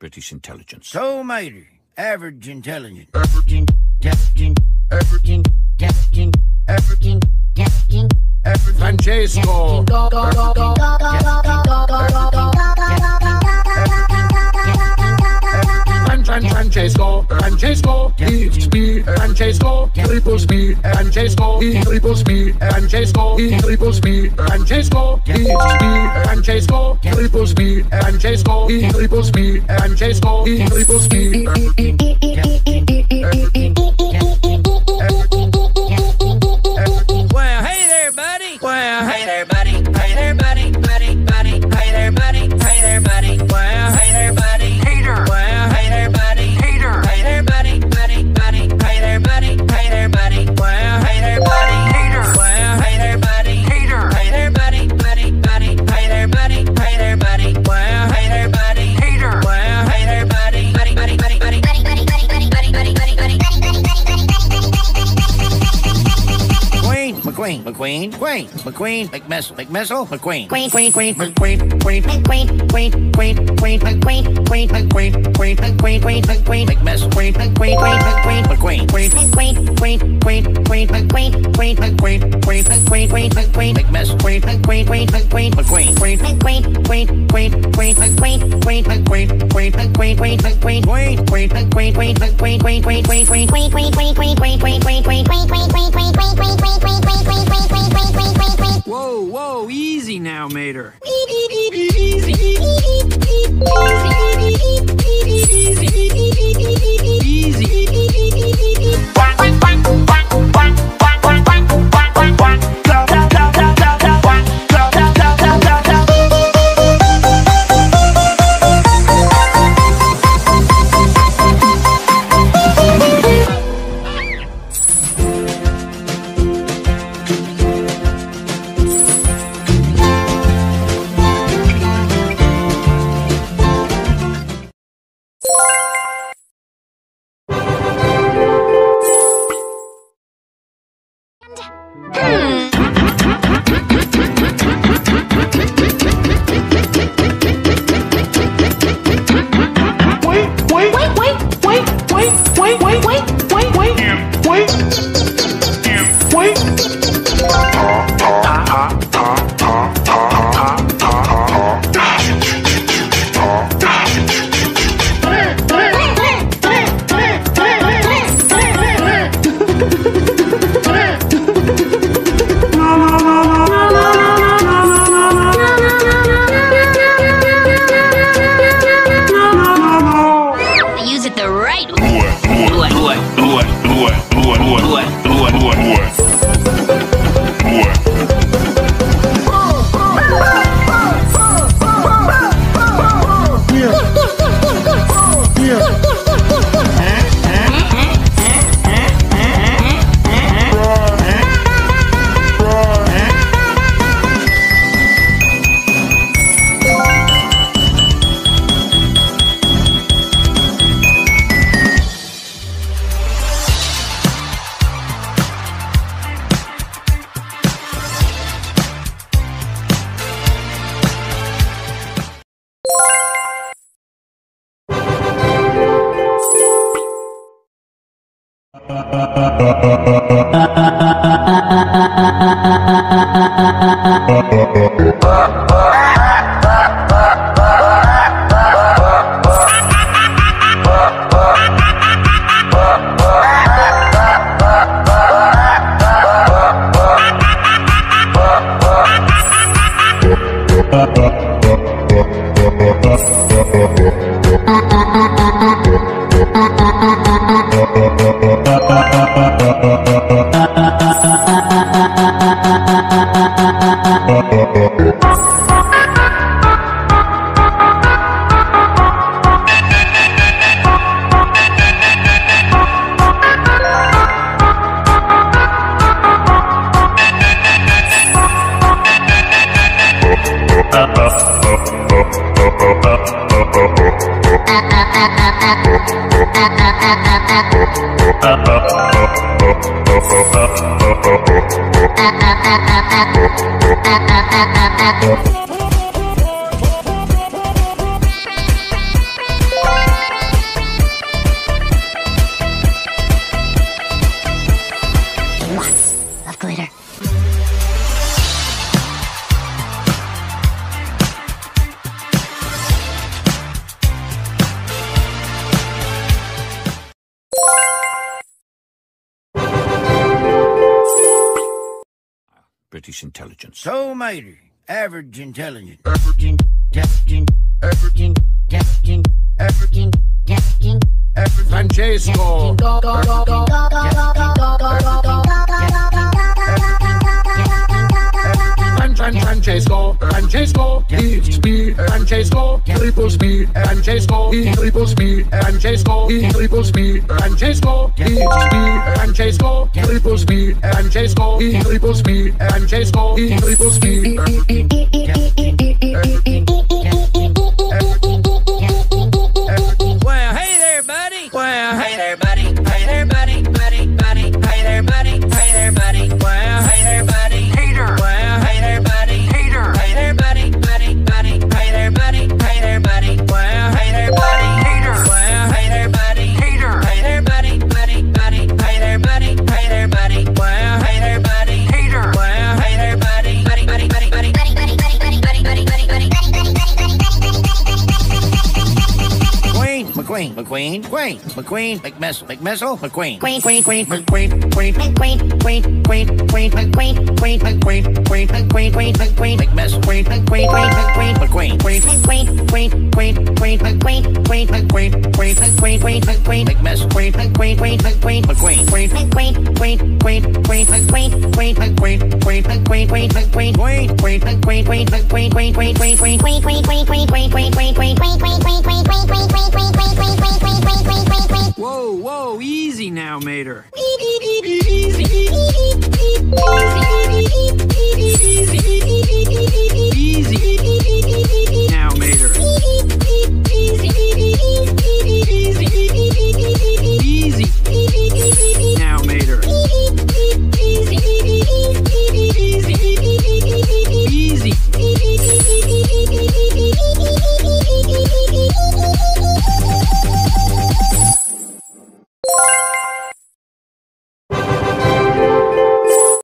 British intelligence. So, Mater, average intelligence. Francesco. Francesco, he speed, Francesco, triple speed, Francesco, he triple speed, Francesco, he triple speed, Francesco, he speed, Francesco, triple speed, Francesco, he triple speed, Francesco, he triple speed. Well, hey there, buddy. Well, hey there, buddy. Hey there, buddy, buddy, buddy. Hey there, buddy. Hey there, buddy. Well, hey there, buddy. Hater. Well, hey there, buddy. Hater. Hey there, buddy, buddy, buddy. Hey there, buddy. Hey there, buddy. Well, hey there, buddy. Hater. Well, hey there, buddy. Hater. Hey there, buddy, buddy, buddy. Hey there, buddy. Hey there, buddy. Well, hey there, buddy. Hater. Well, hey there, buddy. Buddy, buddy, buddy, buddy, buddy, buddy, buddy, buddy, buddy, buddy, buddy, buddy, buddy, buddy, buddy, buddy, McQueen, McQueen, McQueen, McQueen, McMissile, McMissile, McQueen, Queen, Queen, Queen, McQueen, Queen, McQueen, Queen, Queen, Queen, McQueen, Queen, McQueen, Queen, McQueen, Queen, McQueen, McMissile, Queen, McQueen, Queen, McQueen, Queen, McQueen, Queen, Queen, Queen, McQueen, Queen, McQueen, Queen, McQueen, Queen, McQueen, McMissile, Queen, McQueen, Queen, McQueen, McQueen, Queen, McQueen, Queen, Queen, Queen, McQueen, Queen, McQueen, Queen, McQueen, Queen, McQueen, Queen, Queen, McQueen, Queen, McQueen, Queen, Queen, Queen, Queen, Queen, Queen, Queen, Queen, Queen, Queen, Queen, Queen, Queen, Queen, Queen, Queen, Queen. Whoa, whoa, easy now, Mater. Easy, British intelligence. So, Mater, average intelligence. Francesco. Francesco, he speed, Francesco, triple speed, Francesco, he triple speed, Francesco, he triple speed, Francesco, he speed, Francesco, triple speed, Francesco, he triple speed, Francesco, he triple speed. Well, hey there, buddy. Well, hey there, buddy. Hey there, buddy, buddy, buddy. Hey there, buddy. Hey there, buddy. Well, hey there, buddy. Hater. Well, hey there, buddy. McQueen, McMissile, McQueen, Whoa, easy now, Mater. Easy.